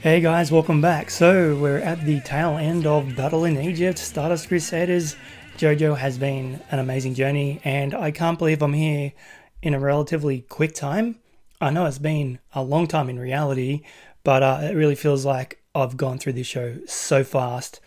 Hey guys, welcome back. So we're at the tail end of Battle in Egypt, Stardust Crusaders. JoJo has been an amazing journey and I can't believe I'm here in a relatively quick time. I know it's been a long time in reality, but it really feels like I've gone through this show so fast.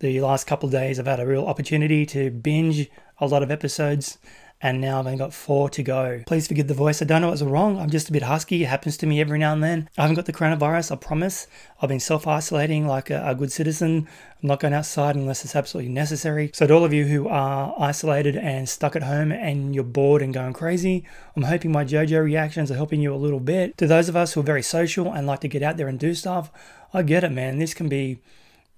The last couple of days I've had a real opportunity to binge a lot of episodes, and now I've only got 4 to go. Please forgive the voice, I don't know what's wrong, I'm just a bit husky, it happens to me every now and then. I haven't got the coronavirus, I promise. I've been self-isolating like a good citizen. I'm not going outside unless it's absolutely necessary. So to all of you who are isolated and stuck at home and you're bored and going crazy, I'm hoping my JoJo reactions are helping you a little bit. To those of us who are very social and like to get out there and do stuff, I get it, man. This can be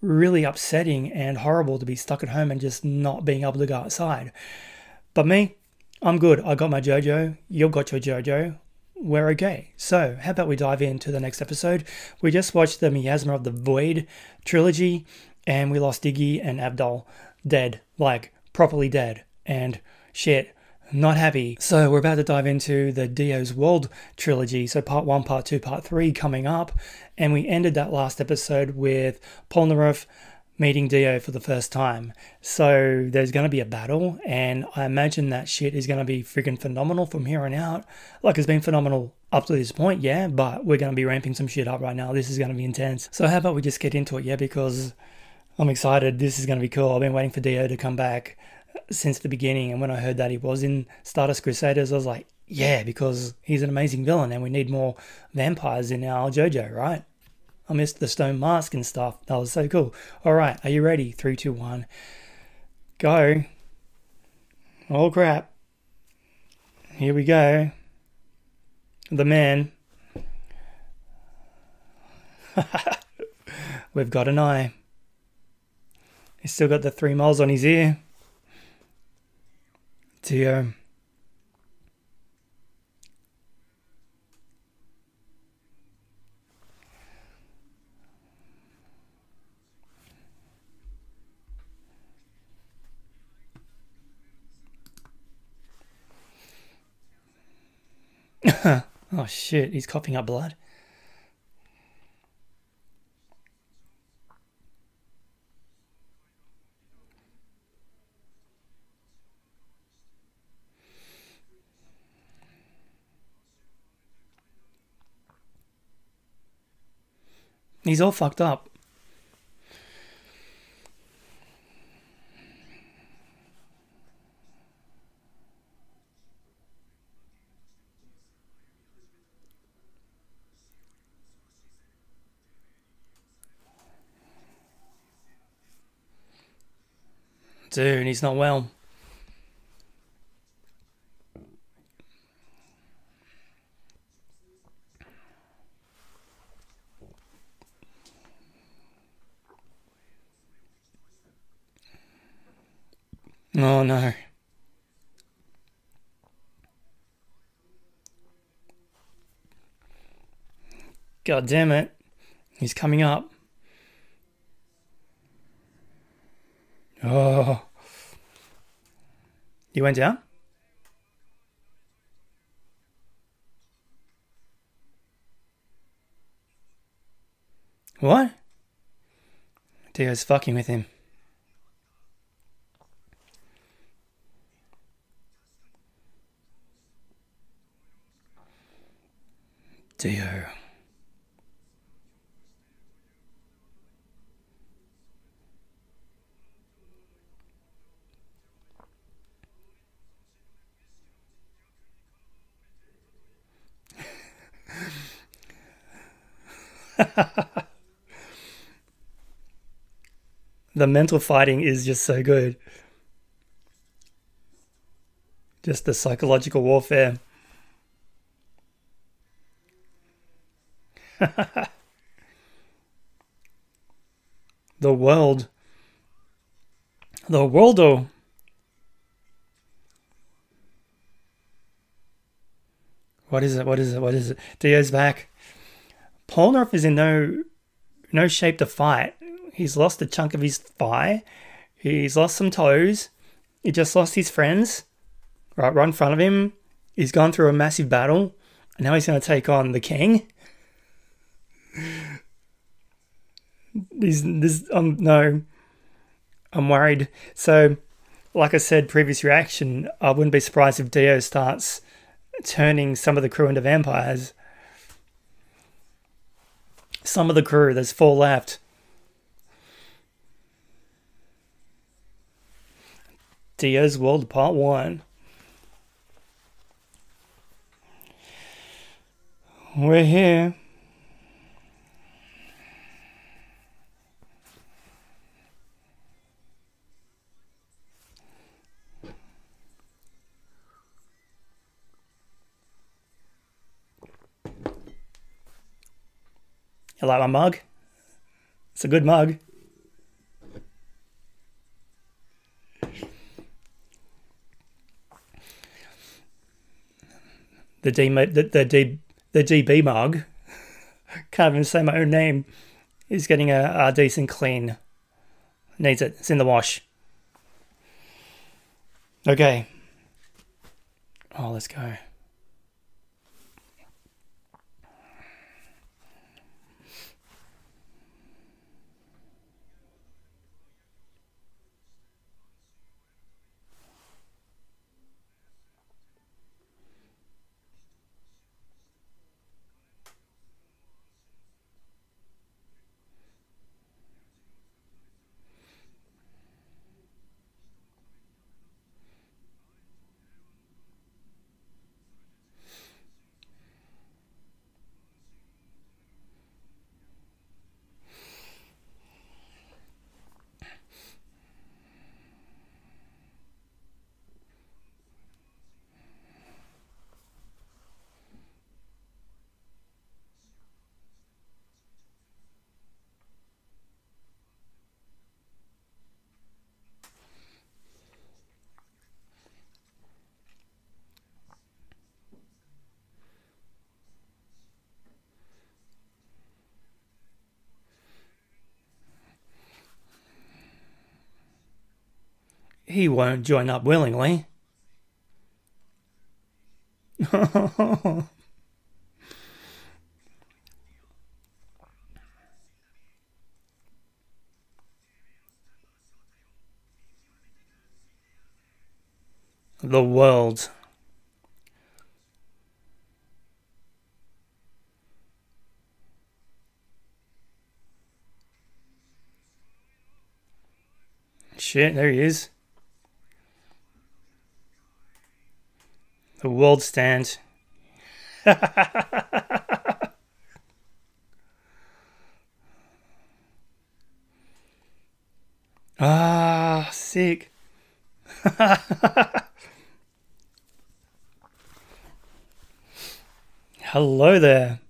really upsetting and horrible to be stuck at home and just not being able to go outside. But me, I'm good. I got my JoJo. You've got your JoJo. We're okay. So how about we dive into the next episode? We just watched the Miasma of the Void trilogy and we lost Diggy and Abdul. Dead. Like, properly dead. And shit, not happy. So we're about to dive into the Dio's World trilogy. So part 1, part 2, part 3 coming up. And we ended that last episode with Polnareff meeting Dio for the first time. So there's going to be a battle, and I imagine that shit is going to be freaking phenomenal from here on out. Like, it's been phenomenal up to this point, yeah, but we're going to be ramping some shit up right now. This is going to be intense. So how about we just get into it, yeah, because I'm excited. This is going to be cool. I've been waiting for Dio to come back since the beginning, and when I heard that he was in Stardust Crusaders, I was like, yeah, because he's an amazing villain, and we need more vampires in our JoJo, right? I missed the stone mask and stuff. That was so cool. All right, are you ready? 3, 2, 1, go. Oh crap. Here we go. The man. We've got an eye. He's still got the 3 moles on his ear. Dio. Oh shit, he's coughing up blood. He's all fucked up. Dude, he's not well. Oh no. God damn it. He's coming up. Oh. You went down? What? Dio's fucking with him. Dio. The mental fighting is just so good. Just the psychological warfare. The world. The worldo. What is it? What is it? What is it? Dio's back. Polnareff is in no shape to fight. He's lost a chunk of his thigh. He's lost some toes. He just lost his friends right in front of him. He's gone through a massive battle, and now he's going to take on the king. No, I'm worried. So, like I said, previous reaction, I wouldn't be surprised if Dio starts turning some of the crew into vampires. Some of the crew, there's 4 left. Dio's World Part 1. We're here. You like my mug? It's a good mug. The DB mug. Can't even say my own name. He's getting a decent clean. Needs it. It's in the wash. Okay. Oh, let's go. He won't join up willingly. The world. Shit, there he is. The world stands. Ah, sick. Hello there.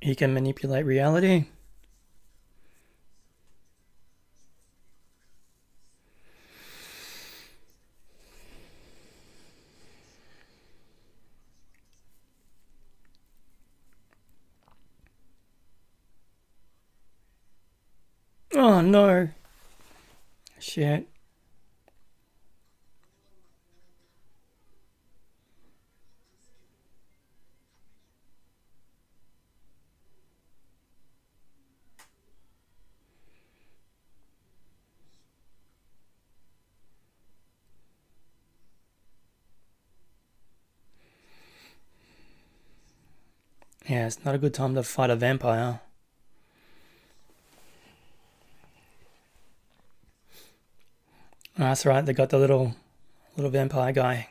He can manipulate reality. Oh no. Shit. Yeah, it's not a good time to fight a vampire. Oh, that's right, they got the little vampire guy.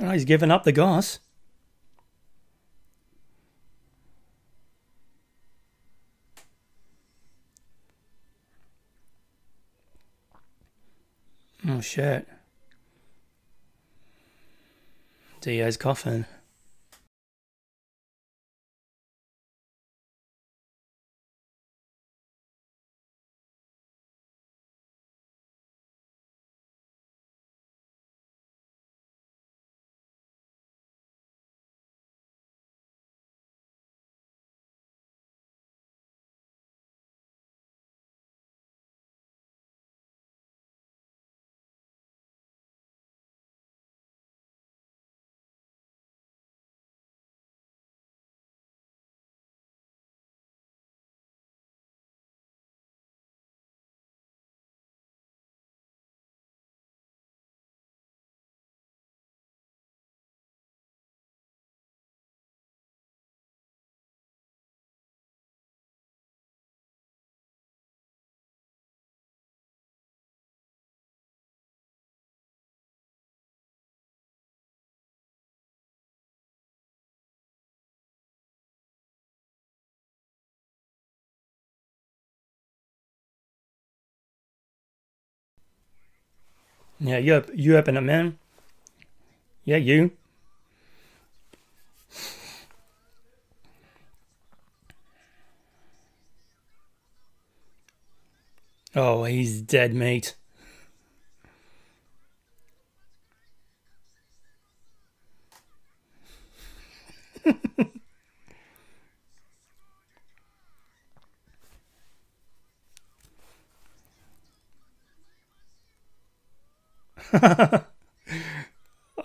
Oh, he's given up the goss. Oh shit. Dio's coffin. Yeah, you open up, man. Yeah, you. Oh, he's dead, mate.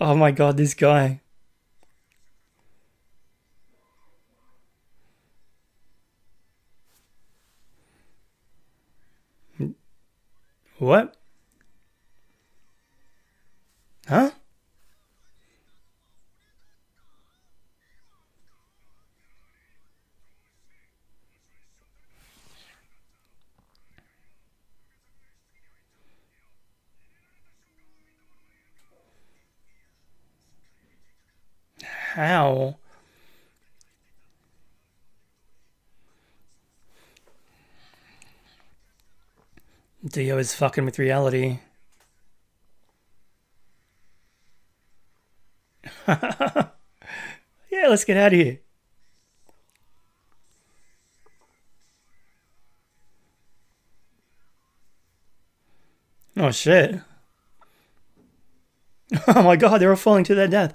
Oh my god, this guy. What? Huh? How? Dio is fucking with reality. Yeah, let's get out of here. Oh shit. Oh my god, they're all falling to their death.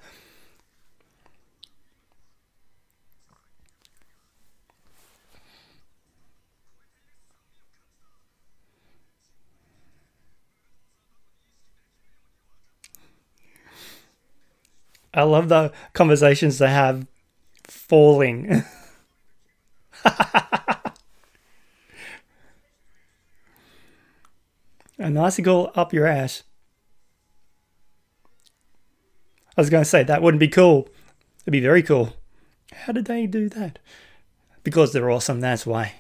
I love the conversations they have falling. An icicle up your ass. I was going to say, that wouldn't be cool. It'd be very cool. How did they do that? Because they're awesome, that's why.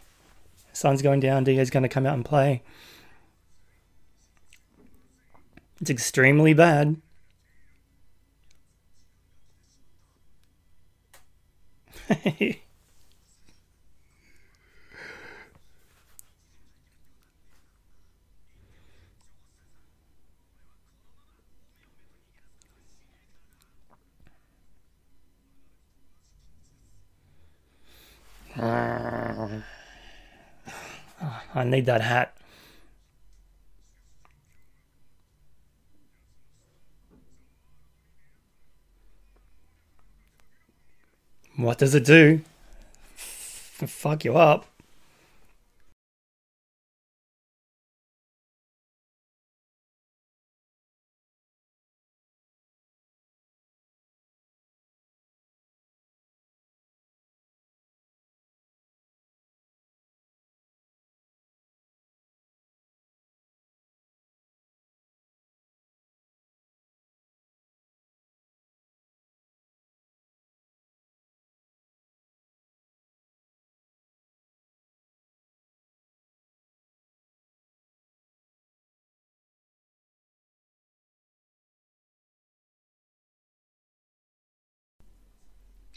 Sun's going down, Dio's going to come out and play. It's extremely bad. I need that hat. What does it do? Fuck you up.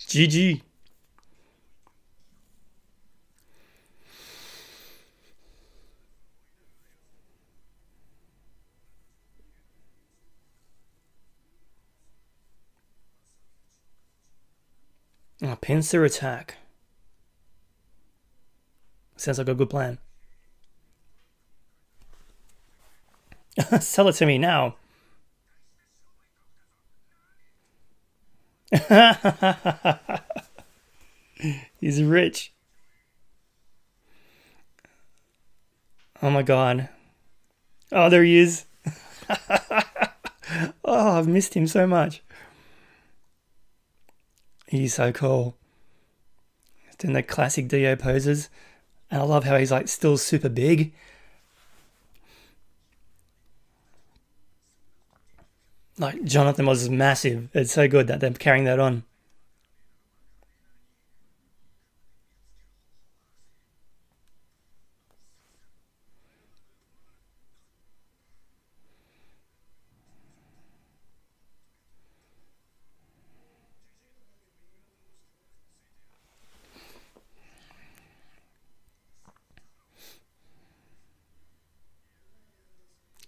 GG. Pincer attack. Sounds like a good plan. Sell it to me now. He's rich. Oh my god. Oh, there he is. Oh, I've missed him so much. He's so cool. He's doing the classic Dio poses. And I love how he's like still super big. Like Jonathan was massive. It's so good that they're carrying that on.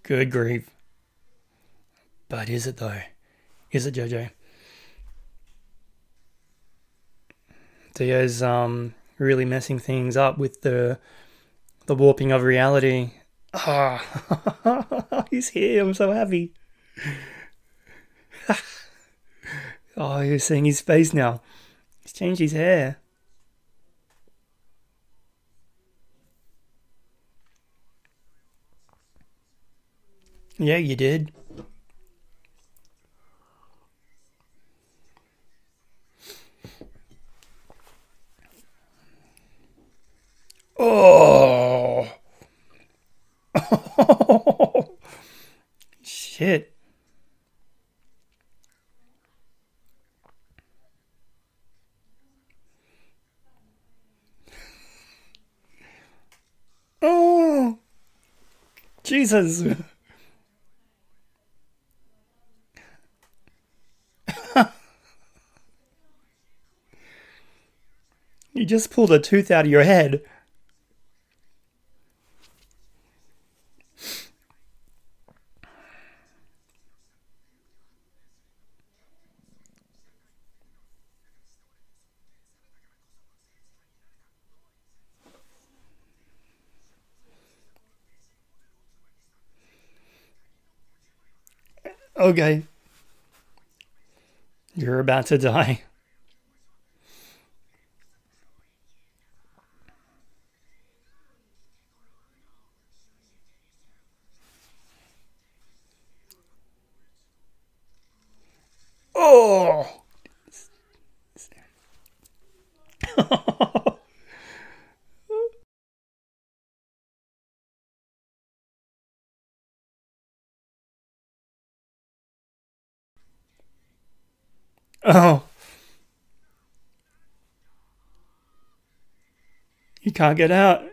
Good grief. But is it though? Is it JoJo? Dio's really messing things up with the warping of reality. Oh, he's here, I'm so happy. Oh, you're seeing his face now. He's changed his hair. Yeah, you did. Oh. Oh. Shit. Oh. Jesus. You just pulled a tooth out of your head. Okay. You're about to die. Oh! Oh. You can't get out.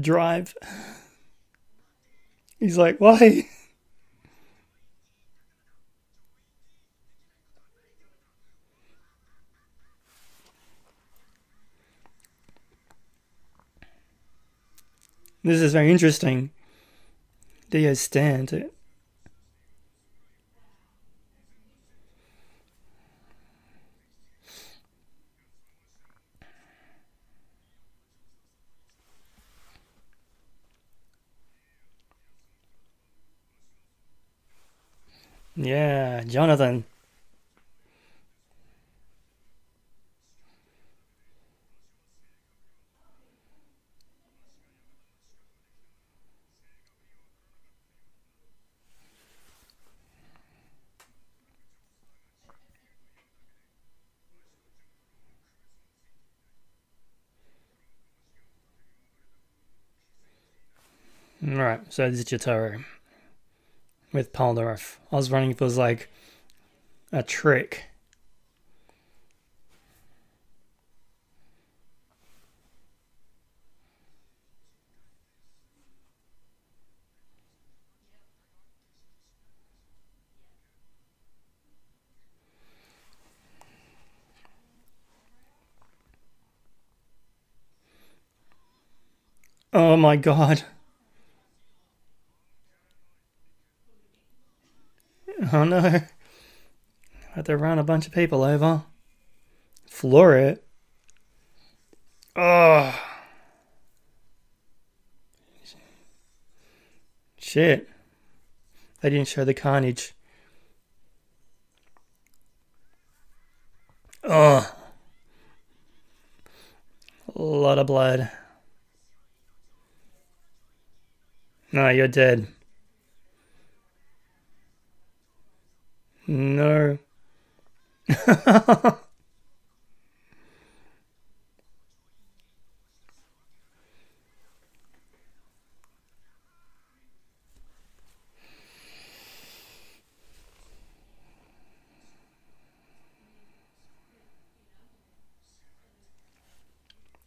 Drive. He's like, why? This is very interesting. Dio stand it. Yeah, Jonathan. Alright, so this is Jotaro with Polnareff. I was running if it was like a trick. Oh my god. Oh no. I had to run a bunch of people over. Floor it. Oh. Shit. They didn't show the carnage. Oh. A lot of blood. No, you're dead. No.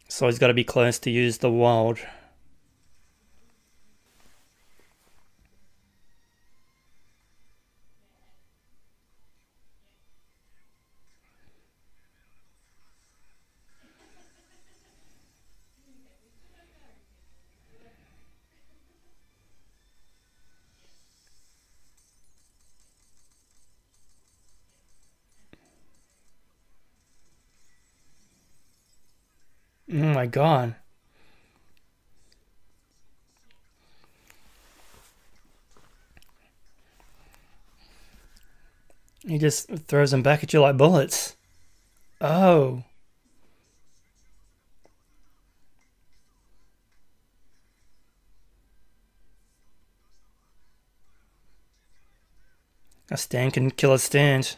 So he's got to be close to use the wild. My god. He just throws them back at you like bullets. Oh. A stand can kill a stand.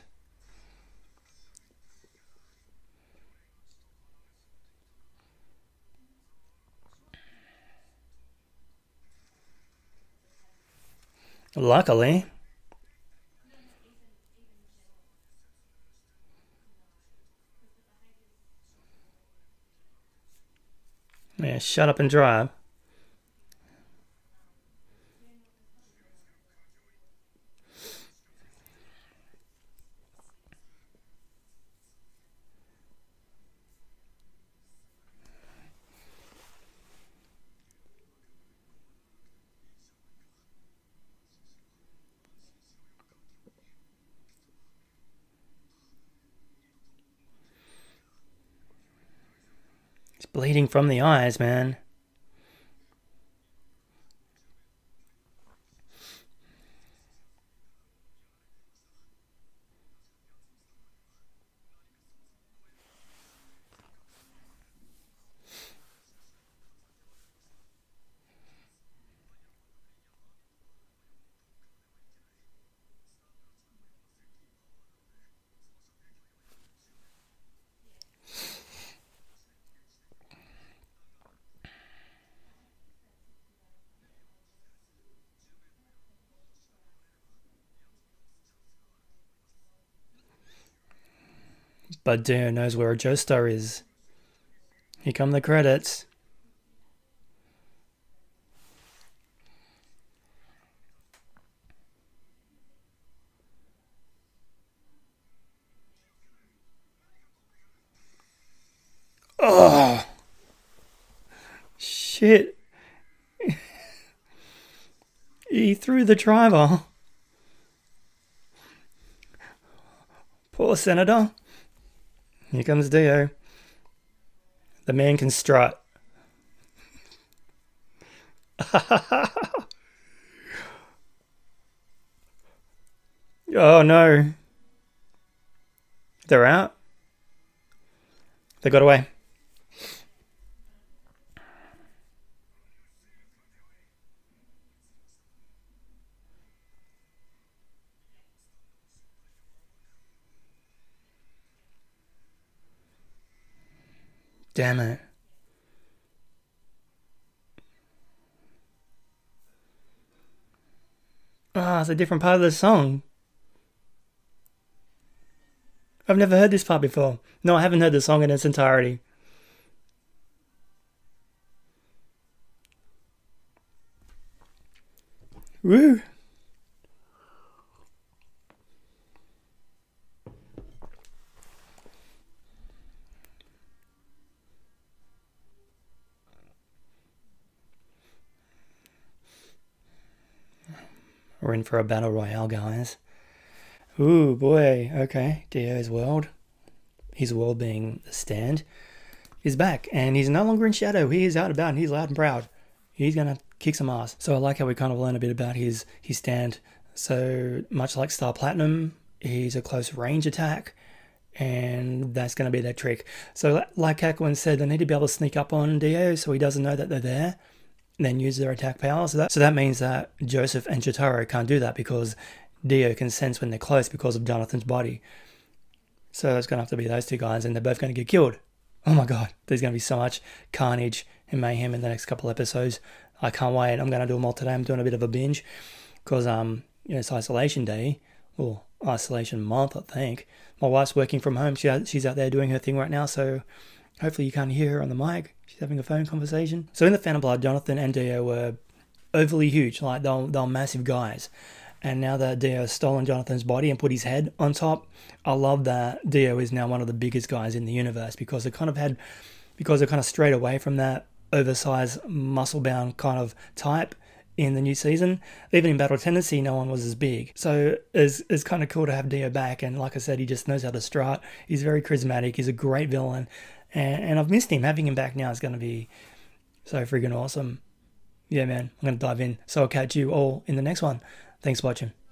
Luckily. Yeah, shut up and drive. Bleeding from the eyes, man. But Dio knows where a Joestar is. Here come the credits. Oh! Shit. He threw the driver. Poor Senator. Here comes Dio. The man can strut. Oh no. They're out. They got away. Damn it. Ah, it's a different part of the song. I've never heard this part before. No, I haven't heard the song in its entirety. Woo! We're in for a battle royale, guys. Ooh, boy. Okay, Dio's World. His world being the stand. Is back, and he's no longer in shadow. He is out about, and he's loud and proud. He's going to kick some ass. So I like how we kind of learn a bit about his stand. So much like Star Platinum, he's a close range attack, and that's going to be their trick. So like Kakyoin said, they need to be able to sneak up on Dio so he doesn't know that they're there, and then use their attack power. So that means that Joseph and Jotaro can't do that because Dio can sense when they're close because of Jonathan's body. So it's going to have to be those two guys, and they're both going to get killed. Oh my god, there's going to be so much carnage and mayhem in the next couple episodes. I can't wait. I'm going to do them all today. I'm doing a bit of a binge because you know, it's isolation day, or isolation month, I think. My wife's working from home. She's out there doing her thing right now, so hopefully you can't hear her on the mic. She's having a phone conversation. So in the Phantom Blood, Jonathan and Dio were overly huge, like they're massive guys. And now that Dio has stolen Jonathan's body and put his head on top, I love that Dio is now one of the biggest guys in the universe, because they kind of strayed away from that oversized, muscle-bound kind of type in the new season. Even in Battle Tendency, no one was as big. So it's kind of cool to have Dio back, and like I said, he just knows how to strut. He's very charismatic. He's a great villain, and I've missed him. Having him back now is going to be so freaking awesome. Yeah, man, I'm going to dive in. So I'll catch you all in the next one. Thanks for watching.